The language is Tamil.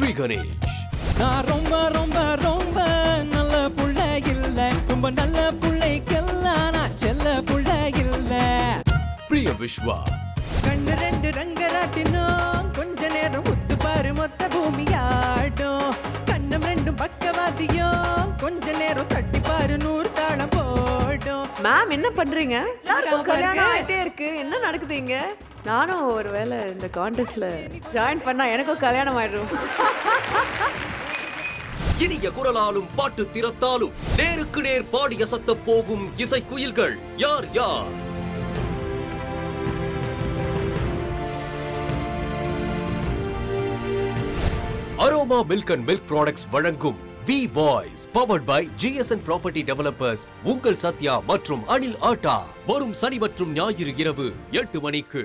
Sri Ganesh. நான் ரொம்ப ரொம்ப ரொம்ப நல்ல புள்ள இல்ல, ரொம்ப நல்ல புள்ளைக்கெல்லாம் நான் செல்ல புள்ள இல்ல. பிரிய விஸ்வா. கண்ணு ரெண்டு ரங்கராட்டினோம், கொஞ்ச நேரம் முத்து பாரு மொத்த பூமியாடும். கண்ணம் ரெண்டும் பக்கவாதியும், கொஞ்ச நேரம் தட்டி பாரு நூறு தாளம் போடும். மேம் என்ன பண்றீங்க? கல்யாணம் ஆயிட்டே இருக்கு, என்ன நடக்குதுங்க? நானும் ஒருவேளை இந்த கான்டெஸ்ட்ல ஜாயின் பண்ணா எனக்கும் கல்யாணம் ஆயிடும். இனிய குரலாலும் பாட்டு திறத்தாலும் நேருக்கு நேர் பாடி அசத்த போகும் இசை குயில்கள் யார் யார்? Aroma milk and milk products வழங்கும் V Voice, powered by GSN Property Developers, உங்கள் சத்யா மற்றும் அனில் ஆட்டா. வரும் சனி மற்றும் ஞாயிறு இரவு 8 மணிக்கு.